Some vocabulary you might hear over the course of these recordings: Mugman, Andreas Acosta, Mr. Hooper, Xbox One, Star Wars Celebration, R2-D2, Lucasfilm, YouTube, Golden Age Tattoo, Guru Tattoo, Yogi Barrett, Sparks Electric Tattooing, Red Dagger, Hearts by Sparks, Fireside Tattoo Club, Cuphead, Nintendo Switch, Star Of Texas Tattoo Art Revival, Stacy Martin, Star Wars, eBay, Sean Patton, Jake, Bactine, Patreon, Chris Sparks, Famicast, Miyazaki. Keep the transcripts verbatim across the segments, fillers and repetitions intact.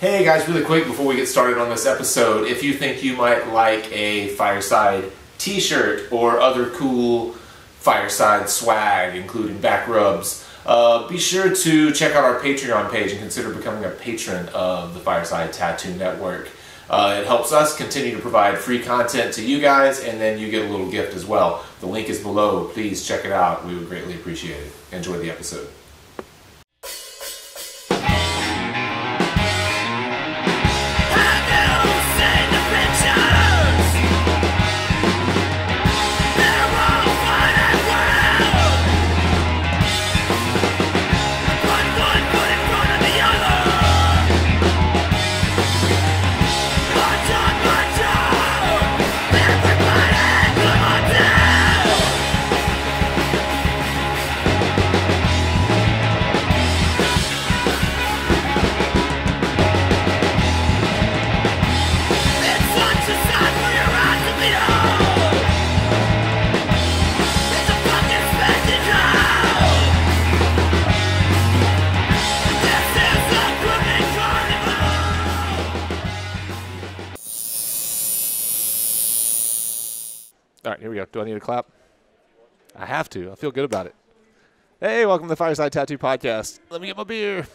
Hey guys, really quick before we get started on this episode, if you think you might like a Fireside t-shirt or other cool Fireside swag, including back rubs, uh, be sure to check out our Patreon page and consider becoming a patron of the Fireside Tattoo Network. Uh, it helps us continue to provide free content to you guys, and then you get a little gift as well. The link is below. Please check it out. We would greatly appreciate it. Enjoy the episode. Do I need to clap? I have to. I feel good about it. Hey, welcome to the Fireside Tattoo Podcast. Let me get my beer.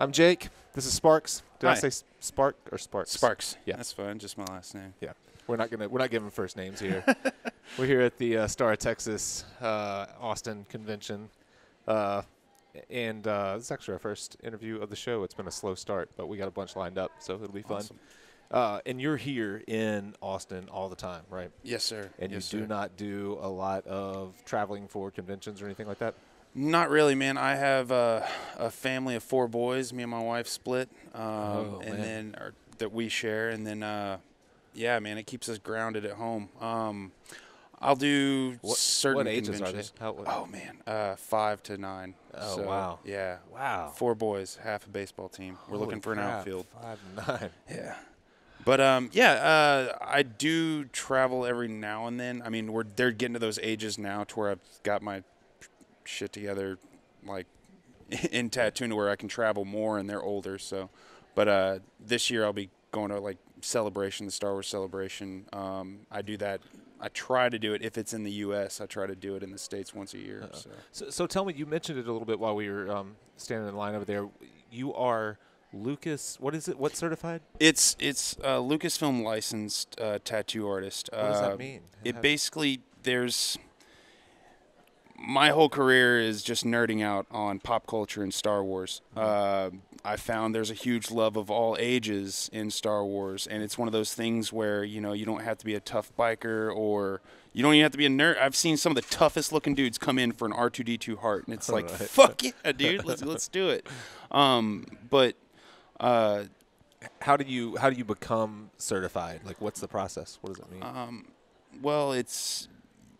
I'm Jake. This is Sparks. Did Hi. I say Spark or Sparks? Sparks. Yeah, that's fine. Just my last name. Yeah, we're not gonna we're not giving first names here. We're here at the uh, Star of Texas uh, Austin convention, uh, and uh, this is actually our first interview of the show. It's been a slow start, but we got a bunch lined up, so it'll be fun. Awesome. Uh, and you're here in Austin all the time, right? Yes, sir. And yes, you do sir. not do a lot of traveling for conventions or anything like that? Not really, man. I have uh, a family of four boys. Me and my wife split, um, oh, and man. then or, that we share. And then, uh, yeah, man, it keeps us grounded at home. Um, I'll do what, certain what ages are they? How, what? Oh, man, uh, five to nine. Oh, so, wow. Yeah. Wow. Four boys, half a baseball team. We're Holy looking for crap. an outfield. Five to nine. Yeah. But, um, yeah, uh, I do travel every now and then. I mean, we're they're getting to those ages now to where I've got my shit together, like, in tattooing to where I can travel more, and they're older. So, But uh, this year I'll be going to, like, Celebration, the Star Wars Celebration. Um, I do that. I try to do it if it's in the U S I try to do it in the States once a year. Uh-oh. so. So, so tell me, you mentioned it a little bit while we were um, standing in line over there. You are – Lucas, what is it? What's certified? It's it's uh, Lucasfilm licensed uh, tattoo artist. What does that mean? Uh, it basically there's my whole career is just nerding out on pop culture and Star Wars. Mm-hmm. uh, I found there's a huge love of all ages in Star Wars, and it's one of those things where you know you don't have to be a tough biker or you don't even have to be a nerd. I've seen some of the toughest looking dudes come in for an R two D two heart, and it's all like right. fuck yeah, dude, let's let's do it. Um, but Uh, how do you how do you become certified? Like, what's the process? What does it mean? Um, well, it's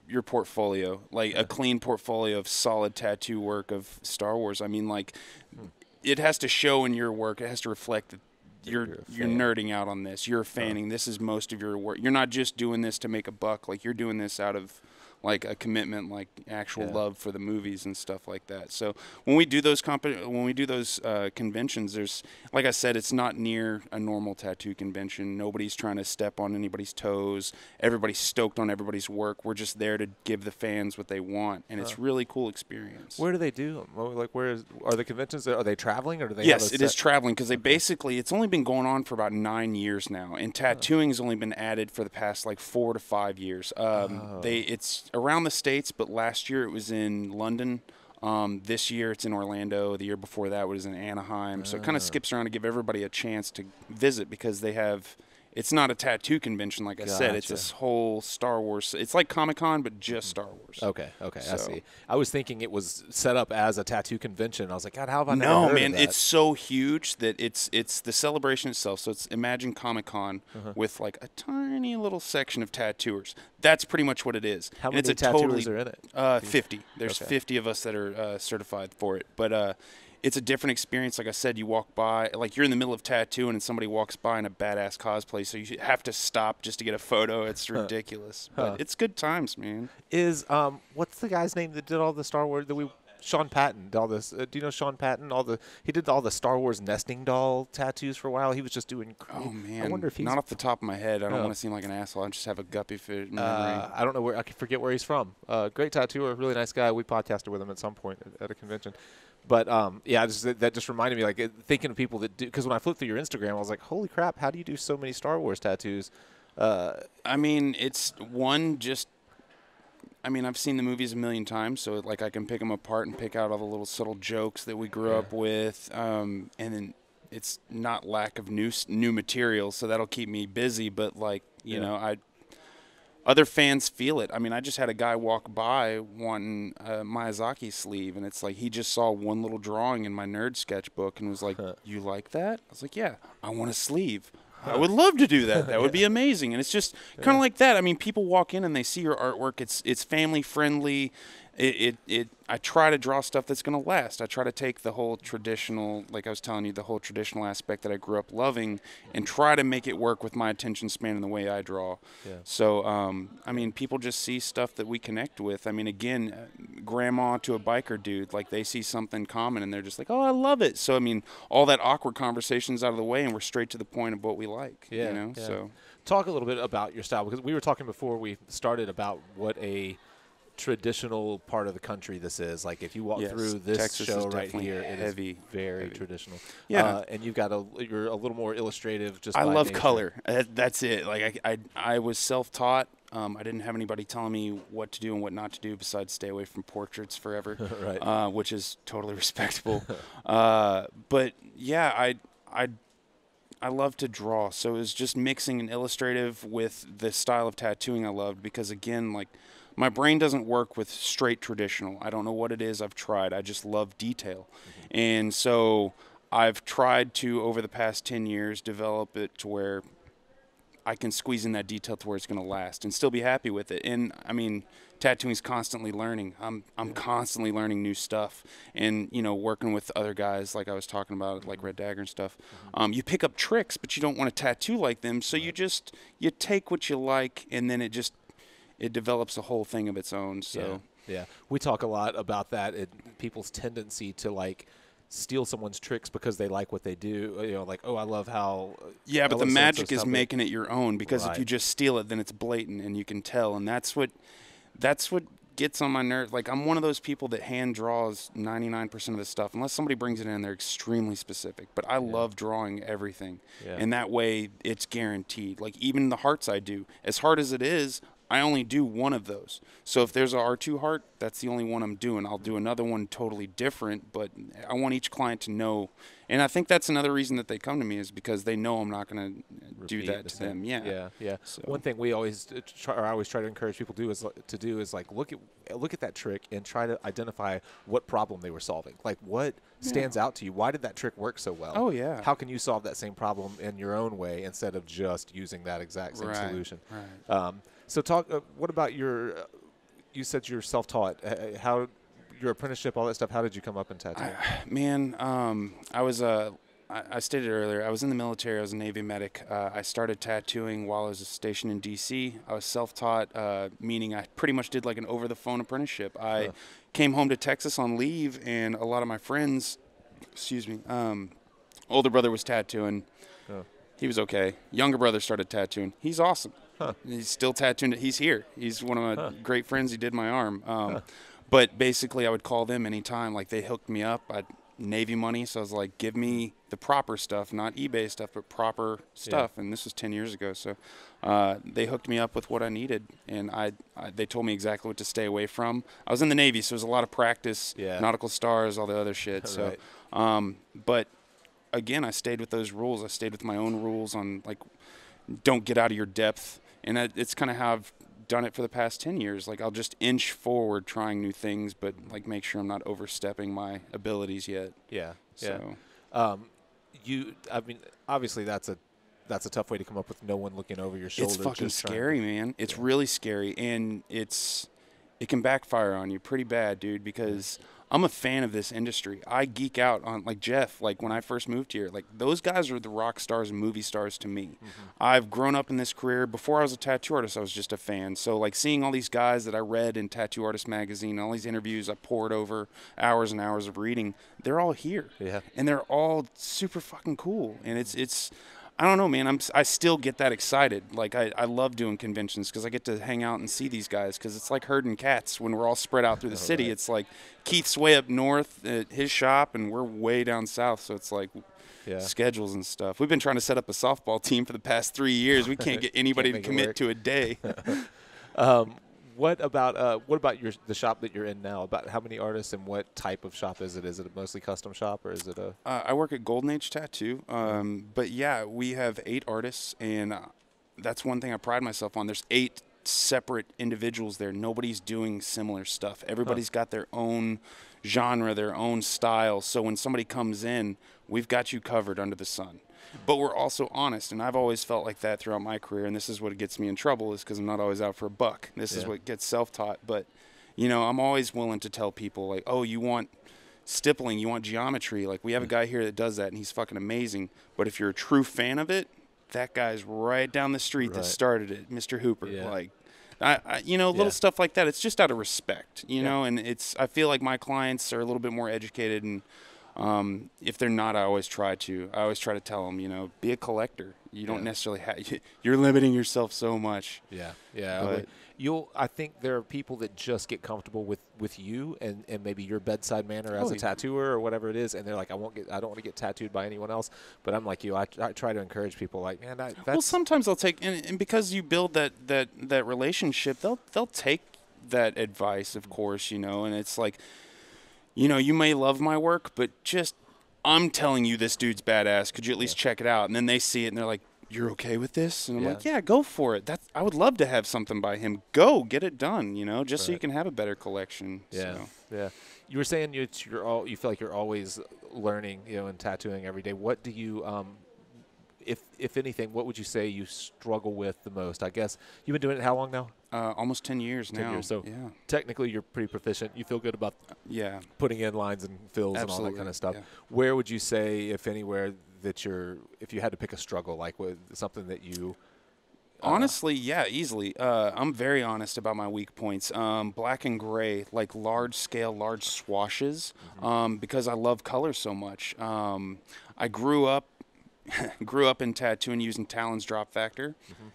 your portfolio, like yeah. a clean portfolio of solid tattoo work of Star Wars. I mean, like, hmm. it has to show in your work. It has to reflect that you're you're, you're nerding out on this. You're fanning. Yeah. This is most of your work. You're not just doing this to make a buck. Like, you're doing this out of like a commitment, like actual yeah. love for the movies and stuff like that. So when we do those comp when we do those uh, conventions, there's like I said, it's not near a normal tattoo convention. Nobody's trying to step on anybody's toes. Everybody's stoked on everybody's work. We're just there to give the fans what they want, and huh. it's really cool experience. Where do they do them? Like, where is, are the conventions? Are they traveling, or do they? Yes, have a it set? is traveling because they basically it's only been going on for about nine years now, and tattooing's huh. only been added for the past like four to five years. Um, oh. They it's around the States, but last year it was in London. Um, this year it's in Orlando. The year before that was in Anaheim. So uh. it kind of skips around to give everybody a chance to visit because they have – it's not a tattoo convention, like gotcha. I said. It's this whole Star Wars – it's like Comic-Con, but just Star Wars. Okay, okay, so. I see. I was thinking it was set up as a tattoo convention. I was like, God, how have I never No, heard man, of that? It's so huge that it's it's the celebration itself. So it's imagine Comic-Con uh-huh. with like a tiny little section of tattooers. That's pretty much what it is. How many tattooers are in it? Uh, fifty. There's okay. fifty of us that are uh, certified for it. But uh, it's a different experience. Like I said, you walk by. Like you're in the middle of tattooing, and somebody walks by in a badass cosplay, so you have to stop just to get a photo. It's ridiculous. Huh. But it's good times, man. Is um, what's the guy's name that did all the Star Wars that we Sean Patton, all this. Uh, do you know Sean Patton? All the he did all the Star Wars nesting doll tattoos for a while. He was just doing. Oh man, I wonder if he's not off the top of my head. I don't no. want to seem like an asshole. I just have a guppy fit memory. Uh, I don't know where. I forget where he's from. Uh, great tattooer, really nice guy. We podcasted with him at some point at, at a convention. But um, yeah, just, that just reminded me, like it, thinking of people that do. Because when I flipped through your Instagram, I was like, holy crap, how do you do so many Star Wars tattoos? Uh, I mean, it's one just. I mean, I've seen the movies a million times, so like I can pick them apart and pick out all the little subtle jokes that we grew yeah. up with, um, and then it's not lack of new new material, so that'll keep me busy. But like you yeah. know, I other fans feel it. I mean, I just had a guy walk by wanting a Miyazaki sleeve, and it's like he just saw one little drawing in my nerd sketchbook and was like, huh. "You like that?" I was like, "Yeah, I want a sleeve." I would love to do that. That would yeah. be amazing. And it's just kind of yeah. like that. I mean, people walk in and they see your artwork. It's it's family friendly. It it, it I try to draw stuff that's going to last. I try to take the whole traditional, like I was telling you, the whole traditional aspect that I grew up loving and try to make it work with my attention span and the way I draw. Yeah. So, um, I mean, people just see stuff that we connect with. I mean, again, grandma to a biker dude, like they see something common and they're just like, oh, I love it. So, I mean, all that awkward conversation's out of the way and we're straight to the point of what we like, yeah, you know? Yeah. So, talk a little bit about your style, because we were talking before we started about what a traditional part of the country this is. Like if you walk yes, through this Texas show right here, it heavy, is very heavy. traditional. Yeah, uh, and you've got a you're a little more illustrative. Just I by love nature. color. That's it. Like I I, I was self-taught. Um, I didn't have anybody telling me what to do and what not to do besides stay away from portraits forever, right. uh, which is totally respectable. uh, but yeah, I I. I love to draw, so it was just mixing an illustrative with the style of tattooing I loved, because again, like my brain doesn't work with straight traditional. I don't know what it is. I've tried. I just love detail. Mm-hmm. And so I've tried to, over the past ten years, develop it to where I can squeeze in that detail to where it's going to last and still be happy with it. And I mean, tattooing is constantly learning. I'm, I'm yeah. constantly learning new stuff and, you know, working with other guys, like I was talking about, like Red Dagger and stuff. Mm-hmm. um, you pick up tricks, but you don't want to tattoo like them. So right. you just, you take what you like and then it just, it develops a whole thing of its own. So yeah, yeah. we talk a lot about that. It, people's tendency to like, steal someone's tricks because they like what they do, you know, like, oh, I love how... Yeah, but the magic is making it your own, because if you just steal it, then it's blatant and you can tell, and that's what that's what gets on my nerve. Like, I'm one of those people that hand draws ninety-nine percent of the stuff, unless somebody brings it in, they're extremely specific, but I love drawing everything, and that way it's guaranteed. Like, even the hearts I do, as hard as it is, I only do one of those. So if there's an R two heart, that's the only one I'm doing. I'll do another one totally different, but I want each client to know. And I think that's another reason that they come to me, is because they know I'm not going to do that to them. Yeah, yeah, yeah. So. One thing we always, try, or I always try to encourage people to do is to do is like look at look at that trick and try to identify what problem they were solving. Like what yeah. stands out to you? Why did that trick work so well? Oh yeah. How can you solve that same problem in your own way instead of just using that exact same right, solution? Right. Um, So talk. Uh, what about your? Uh, you said you're self-taught. Uh, how your apprenticeship, all that stuff. How did you come up in tattooing? I, man, um, I was a. Uh, I, I stated earlier. I was in the military. I was a Navy medic. Uh, I started tattooing while I was stationed in D C I was self-taught, uh, meaning I pretty much did like an over-the-phone apprenticeship. I huh. came home to Texas on leave, and a lot of my friends, excuse me, um, older brother was tattooing. Huh. He was okay. Younger brother started tattooing. He's awesome. Huh. He's still tattooed. He's here. He's one of my huh. great friends. He did my arm. Um, huh. But basically, I would call them anytime. Like, they hooked me up. I Navy money. So I was like, give me the proper stuff, not eBay stuff, but proper stuff. Yeah. And this was ten years ago. So uh, they hooked me up with what I needed. And I, I they told me exactly what to stay away from. I was in the Navy, so it was a lot of practice, yeah. nautical stars, all the other shit. So, right. um, But, again, I stayed with those rules. I stayed with my own rules on, like, don't get out of your depth. And that, it's kind of how I've done it for the past ten years. Like, I'll just inch forward trying new things, but, like, make sure I'm not overstepping my abilities yet. Yeah. So. Yeah. Um, you, I mean, obviously that's a that's a tough way to come up with no one looking over your shoulder. It's fucking scary, man. It's yeah. really scary. And it's it can backfire on you pretty bad, dude, because – I'm a fan of this industry. I geek out on, like Jeff, like when I first moved here, like those guys are the rock stars and movie stars to me. Mm-hmm. I've grown up in this career. Before I was a tattoo artist, I was just a fan. So like seeing all these guys that I read in Tattoo Artist Magazine, all these interviews I poured over hours and hours of reading, they're all here. Yeah. And they're all super fucking cool. And it's, it's, I don't know, man. I'm, I still get that excited. Like, I, I love doing conventions because I get to hang out and see these guys because it's like herding cats when we're all spread out through the city. Right. It's like Keith's way up north at his shop, and we're way down south, so it's like yeah. schedules and stuff. We've been trying to set up a softball team for the past three years. We can't get anybody can't to commit to a day. um, what about uh, what about your the shop that you're in now? About how many artists and what type of shop is it? Is it a mostly custom shop or is it a? Uh, I work at Golden Age Tattoo, um, but yeah, we have eight artists, and uh, that's one thing I pride myself on. There's eight separate individuals there. Nobody's doing similar stuff. Everybody's huh. got their own genre, their own style. So when somebody comes in, we've got you covered under the sun. But we're also honest, and I've always felt like that throughout my career, and this is what gets me in trouble is because I'm not always out for a buck. This yeah. is what gets self-taught, but, you know, I'm always willing to tell people, like, oh, you want stippling, you want geometry. Like, we have a guy here that does that, and he's fucking amazing. But if you're a true fan of it, that guy's right down the street right. that started it, Mister Hooper. Yeah. Like, I, I, you know, little yeah. stuff like that. It's just out of respect, you yeah. know, and it's I feel like my clients are a little bit more educated and, Um, if they're not, I always try to, I always try to tell them, you know, be a collector. You don't yeah. necessarily have, you're limiting yourself so much. Yeah. Yeah. But I mean, you'll, I think there are people that just get comfortable with, with you and, and maybe your bedside manner as oh, a tattooer or whatever it is. And they're like, I won't get, I don't want to get tattooed by anyone else, but I'm like you, I, I try to encourage people like, man, I, that's well, sometimes they'll take, and, and because you build that, that, that relationship, they'll, they'll take that advice, of course, you know, and it's like, you know, you may love my work, but just, I'm telling you this dude's badass. Could you at least yeah. check it out? And then they see it, and they're like, you're okay with this? And I'm yeah. like, yeah, go for it. That's, I would love to have something by him. Go, get it done, you know, just right. so you can have a better collection. Yeah, so. yeah. You were saying you, you're all, you feel like you're always learning, you know, and tattooing every day. What do you um, – if if anything, what would you say you struggle with the most? I guess you've been doing it how long now? Uh, almost ten years ten now. Years, so yeah. technically, you're pretty proficient. You feel good about yeah. putting in lines and fills Absolutely. and all that kind of stuff. Yeah. Where would you say, if anywhere, that you're, if you had to pick a struggle, like with something that you? Uh, Honestly, yeah, easily. Uh, I'm very honest about my weak points. Um, black and gray, like large scale, large swashes, mm-hmm. um, because I love color so much. Um, I grew up, grew up in tattooing using Talon's drop factor. Mm-hmm.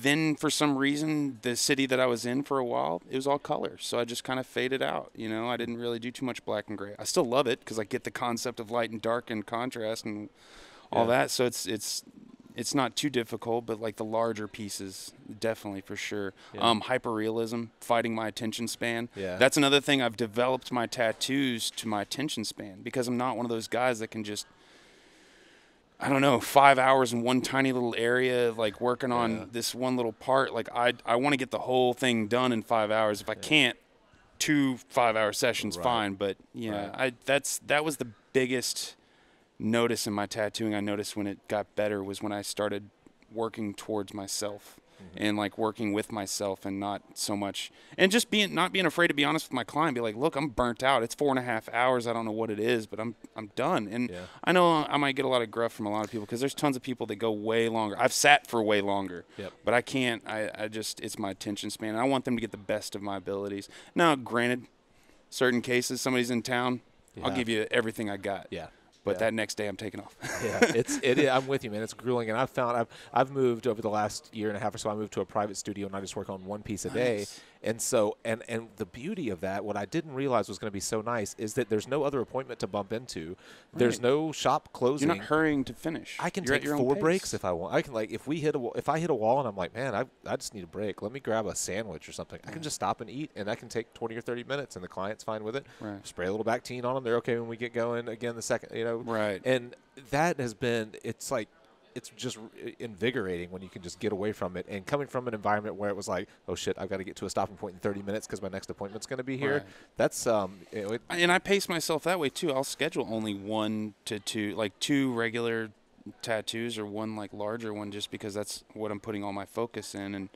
Then, for some reason, the city that I was in for a while, it was all color. So I just kind of faded out, you know. I didn't really do too much black and gray. I still love it because I get the concept of light and dark and contrast and all yeah. that. So it's it's it's not too difficult, but, like, the larger pieces, definitely, for sure. Yeah. Um, hyperrealism, fighting my attention span. Yeah. That's another thing. I've developed my tattoos to my attention span because I'm not one of those guys that can just, I don't know, five hours in one tiny little area, like working yeah. on this one little part. Like I, I want to get the whole thing done in five hours. If I yeah. can't, two five-hour sessions, right. fine. But yeah, right. I that's that was the biggest notice in my tattooing. I noticed when it got better was when I started working towards myself mm-hmm. and like working with myself and not so much and just being not being afraid to be honest with my client. Be like, look, I'm burnt out. It's four and a half hours. I don't know what it is, but I'm I'm done. And yeah. I know I might get a lot of gruff from a lot of people because there's tons of people that go way longer. I've sat for way longer, yep. but I can't. I I just it's my attention span. I want them to get the best of my abilities. Now, granted, certain cases somebody's in town, yeah. I'll give you everything I got. Yeah. But yeah. that next day, I'm taking off. yeah, it's it. Is, I'm with you, man. It's grueling, and I've found I've I've moved over the last year and a half or so. I moved to a private studio, and I just work on one piece a nice. day. And so, and and the beauty of that, what I didn't realize was going to be so nice, is that there's no other appointment to bump into. Right. There's no shop closing. You're not hurrying to finish. I can You're take four breaks if I want. I can like if we hit a if I hit a wall and I'm like, man, I I just need a break. Let me grab a sandwich or something. Yeah. I can just stop and eat, and I can take twenty or thirty minutes, and the client's fine with it. Right. Spray a little Bactine on them. They're okay when we get going again. The second you know. Right. And that has been, it's like, it's just invigorating when you can just get away from it. And coming from an environment where it was like, oh, shit, I've got to get to a stopping point in thirty minutes because my next appointment's going to be here. Right. That's um, – it, and I pace myself that way, too. I'll schedule only one to two – like two regular tattoos or one, like, larger one just because that's what I'm putting all my focus in. And,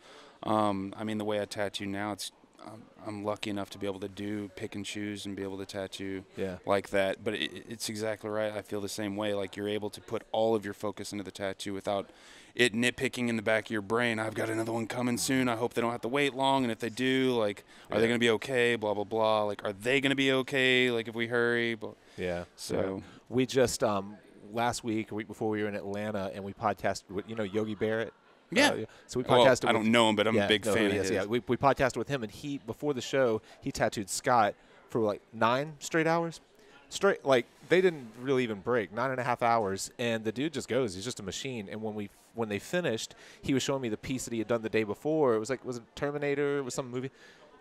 um, I mean, the way I tattoo now, it's – I'm, I'm lucky enough to be able to do pick and choose and be able to tattoo yeah. like that. But it, it's exactly right. I feel the same way. Like, you're able to put all of your focus into the tattoo without it nitpicking in the back of your brain. I've got another one coming soon. I hope they don't have to wait long. And if they do, like, are yeah. they going to be okay? Blah, blah, blah. Like, are they going to be okay? Like, if we hurry? But yeah. So yeah. we just um, last week, a week before, we were in Atlanta, and we podcasted with, you know, Yogi Barrett. Yeah. Uh, so we podcasted. Well, I don't know him, but I'm yeah, a big no, fan yes, of his. Yeah, we, we podcasted with him, and he, before the show, he tattooed Scott for like nine straight hours. Straight, like, they didn't really even break, nine and a half hours, and the dude just goes. He's just a machine. And when we when they finished, he was showing me the piece that he had done the day before. It was like, was it Terminator? It was some movie.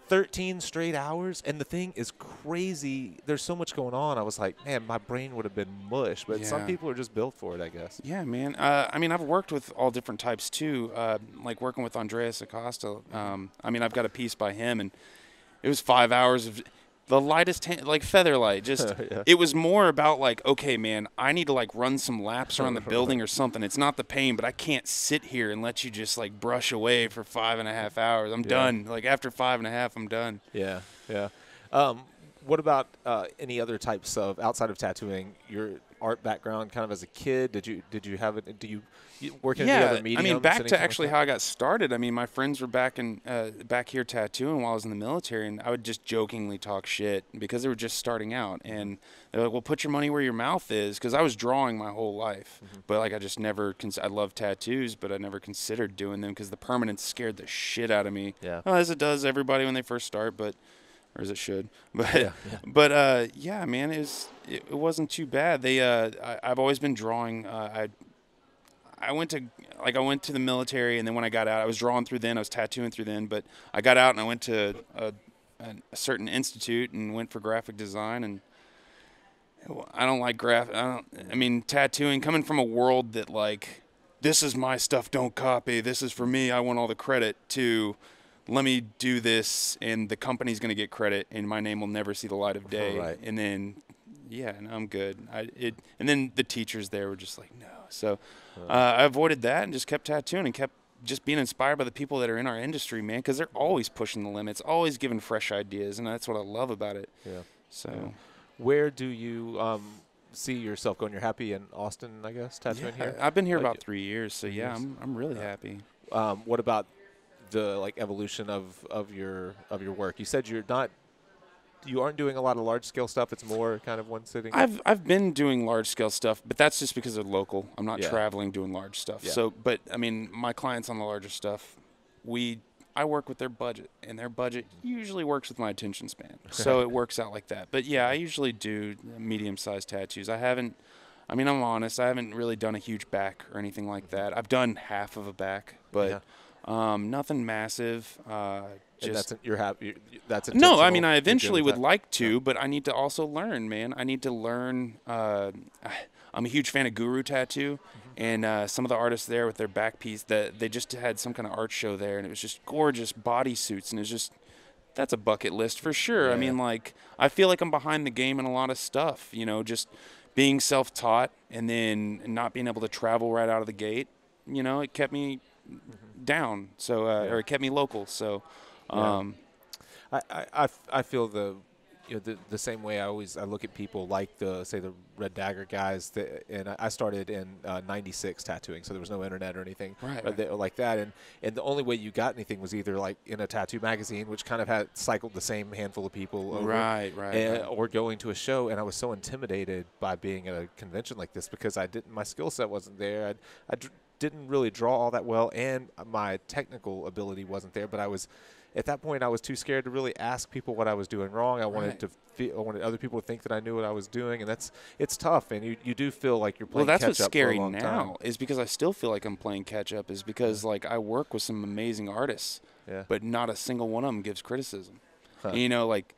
thirteen straight hours, and the thing is crazy. There's so much going on. I was like, man, my brain would have been mush, but yeah. some people are just built for it, I guess. Yeah, man. Uh, I mean, I've worked with all different types, too, uh, like working with Andreas Acosta. Um, I mean, I've got a piece by him, and it was five hours of the lightest, hand, like, feather light. Just yeah. It was more about, like, okay, man, I need to, like, run some laps around the building or something. It's not the pain, but I can't sit here and let you just, like, brush away for five and a half hours. I'm yeah. done. Like, after five and a half, I'm done. Yeah, yeah. Um, what about uh, any other types of, outside of tattooing, your art background kind of as a kid? Did you did you have it? Do you work in yeah, any other mediums? I mean, back to actually how I got started. I mean, my friends were back in uh, back here tattooing while I was in the military, and I would just jokingly talk shit because they were just starting out. And they're like, well, put your money where your mouth is, because I was drawing my whole life. Mm-hmm. But, like, I just never – I love tattoos, but I never considered doing them because the permanence scared the shit out of me. Yeah. Well, as it does everybody when they first start, but – or as it should, but yeah, yeah. but uh, yeah, man, it was it, it wasn't too bad. They, uh, I, I've always been drawing. Uh, I, I went to like I went to the military, and then when I got out, I was drawing through then. I was tattooing through then, but I got out and I went to a, a, a certain institute and went for graphic design. And I don't like graph. I don't. I mean, tattooing, coming from a world that, like, this is my stuff, don't copy. This is for me. I want all the credit. To let me do this, and the company's going to get credit, and my name will never see the light of day. Right. And then, yeah, and I'm good. I, it, and then the teachers there were just like, no. So uh, I avoided that and just kept tattooing and kept just being inspired by the people that are in our industry, man, because they're always pushing the limits, always giving fresh ideas, and that's what I love about it. Yeah. So yeah. Where do you um, see yourself going? You're happy in Austin, I guess, tattooing yeah, here? I've been here like about three years, so, yeah, years. I'm, I'm really yeah. happy. Um, what about – the like evolution of of your of your work? You said you're not you aren't doing a lot of large scale stuff. It's more kind of one sitting. I've I've been doing large scale stuff, but that's just because they're local. I'm not yeah. traveling doing large stuff. Yeah. So, but I mean, my clients on the larger stuff, we I work with their budget, and their budget usually works with my attention span. So it works out like that. But yeah, I usually do medium sized tattoos. I haven't I mean, I'm honest, I haven't really done a huge back or anything like that. I've done half of a back, but yeah. Um, nothing massive. Uh, just that's a, you're happy. That's no. I mean, I eventually would like to, yeah. but I need to also learn, man. I need to learn. Uh, I'm a huge fan of Guru Tattoo, mm-hmm. and uh, some of the artists there with their back piece. That they just had some kind of art show there, and it was just gorgeous bodysuits, and it's just that's a bucket list for sure. Yeah. I mean, like, I feel like I'm behind the game in a lot of stuff. You know, just being self-taught and then not being able to travel right out of the gate. You know, it kept me. Mm-hmm. down so uh, yeah. or it kept me local, so um yeah. I, I I feel the you know the, the same way. I always I look at people like the say the Red Dagger guys that, and I started in uh, ninety-six tattooing, so there was no internet or anything right. or they, or like that, and and the only way you got anything was either like in a tattoo magazine, which kind of had cycled the same handful of people over, right right, and, right or going to a show. And I was so intimidated by being at a convention like this because I didn't my skill set wasn't there. I'd, I'd didn't really draw all that well, and my technical ability wasn't there. But I was, at that point, I was too scared to really ask people what I was doing wrong. I wanted right. to feel, I wanted other people to think that I knew what I was doing, and that's it's tough. And you, you do feel like you're playing. Well, that's catch what's up scary for a long now time. Is because I still feel like I'm playing catch up. Is because like I work with some amazing artists, yeah. but not a single one of them gives criticism. Huh. And, you know, like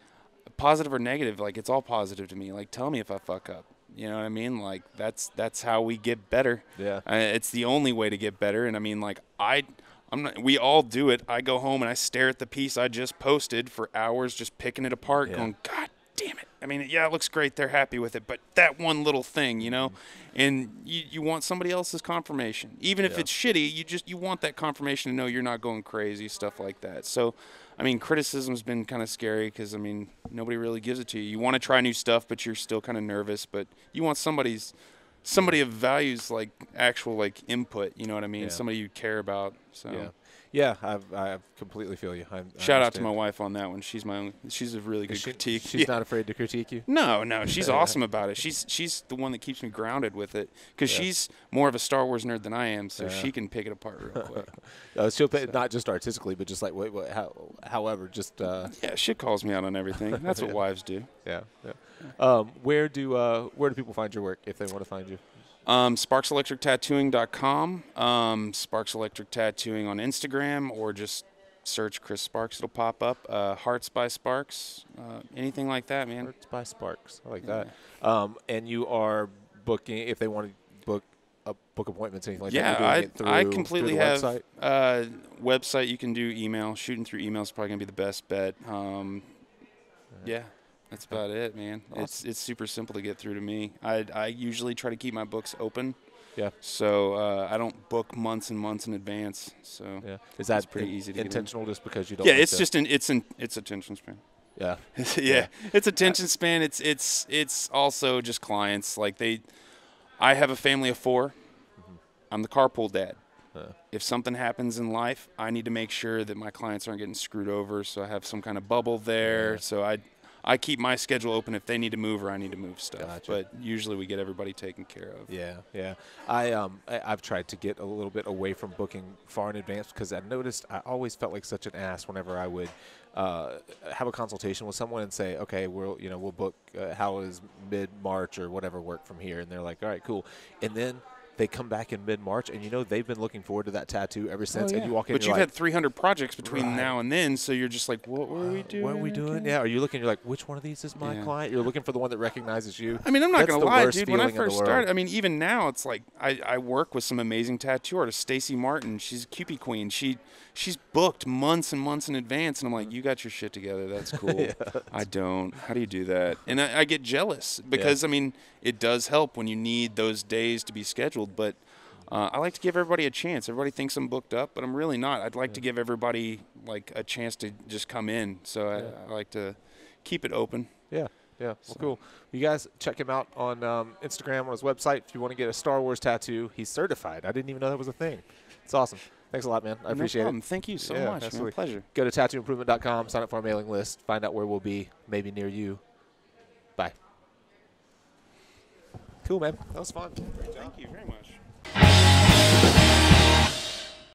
positive or negative, like it's all positive to me. Like tell me if I fuck up. You know what I mean? Like, that's that's how we get better. Yeah. Uh, it's the only way to get better. And, I mean, like, I, I'm not, we all do it. I go home and I stare at the piece I just posted for hours just picking it apart yeah. going, God damn it. I mean, yeah, it looks great. They're happy with it. But that one little thing, you know, and you, you want somebody else's confirmation. Even if yeah. it's shitty, you just you want that confirmation to know you're not going crazy, stuff like that. So, I mean, criticism's been kind of scary because, I mean, nobody really gives it to you. You want to try new stuff, but you're still kind of nervous. But you want somebody's somebody of values, like, actual, like, input, you know what I mean? Yeah. Somebody you care about. So. Yeah. Yeah, I've, I completely feel you. I, Shout I out to my wife on that one. She's my only, she's a really good she, critique. She's yeah. not afraid to critique you? No, no. She's awesome about it. She's she's the one that keeps me grounded with it because yeah. she's more of a Star Wars nerd than I am, so yeah. she can pick it apart real quick. uh, she'll so. Not just artistically, but just like, wait, wait, how, however, just. Uh, yeah, she calls me out on everything. That's what yeah. wives do. Yeah. yeah. Um, where do uh, where do people find your work if they want to find you? Um, Sparks Electric Tattooing dot com, um, Sparks Electric Tattooing on Instagram, or just search Chris Sparks. It'll pop up. Uh, Hearts by Sparks, uh, anything like that, man. Hearts by Sparks. I like yeah. that. Um, and you are booking, if they want to book uh, book appointments, anything like yeah, that. Yeah, I, it through, I completely have website? Uh, website. You can do email. Shooting through email is probably going to be the best bet. Um, right. Yeah. That's about it, man. Awesome. It's it's super simple to get through to me. I I usually try to keep my books open. Yeah. So uh, I don't book months and months in advance. So yeah, is that it's pretty in, easy to intentional get in. Just because you don't? Yeah, like it's to just an it's an it's attention span. Yeah. yeah. yeah, it's attention span. It's it's it's also just clients like they. I have a family of four. Mm-hmm. I'm the carpool dad. Uh. If something happens in life, I need to make sure that my clients aren't getting screwed over. So I have some kind of bubble there. Yeah. So I. I keep my schedule open if they need to move or I need to move stuff. Gotcha. But usually we get everybody taken care of. Yeah, yeah. I um I, I've tried to get a little bit away from booking far in advance because I noticed I always felt like such an ass whenever I would uh, have a consultation with someone and say, okay, we'll you know we'll book uh, how is mid March or whatever work from here, and they're like, all right, cool, and then they come back in mid-March, and you know they've been looking forward to that tattoo ever since. Oh, yeah. And you walk in, but you've like, had three hundred projects between right. now and then, so you're just like, what were uh, we doing? What are we doing? Again? Yeah. Are you looking? You're like, which one of these is my yeah. client? You're looking for the one that recognizes you. I mean, I'm not That's gonna lie, dude. When I first started, I mean, even now, it's like I, I work with some amazing tattoo artists. Stacy Martin, she's a Cupid queen. She she's booked months and months in advance, and I'm like, you got your shit together. That's cool. yeah. I don't. How do you do that? And I, I get jealous because yeah. I mean, it does help when you need those days to be scheduled. But uh, I like to give everybody a chance. Everybody thinks I'm booked up, but I'm really not. I'd like yeah. to give everybody like a chance to just come in. So I, yeah. I like to keep it open. Yeah, yeah. Well, so. Cool. You guys check him out on um, Instagram, on his website. If you want to get a Star Wars tattoo, he's certified. I didn't even know that was a thing. It's awesome. Thanks a lot, man. I no appreciate problem. It. Thank you so yeah, much. Absolutely. Man. Pleasure. Go to tattoo improvement dot com. Sign up for our mailing list. Find out where we'll be, maybe near you. Bye. Cool, man. That was fun. Great job. Thank you very much.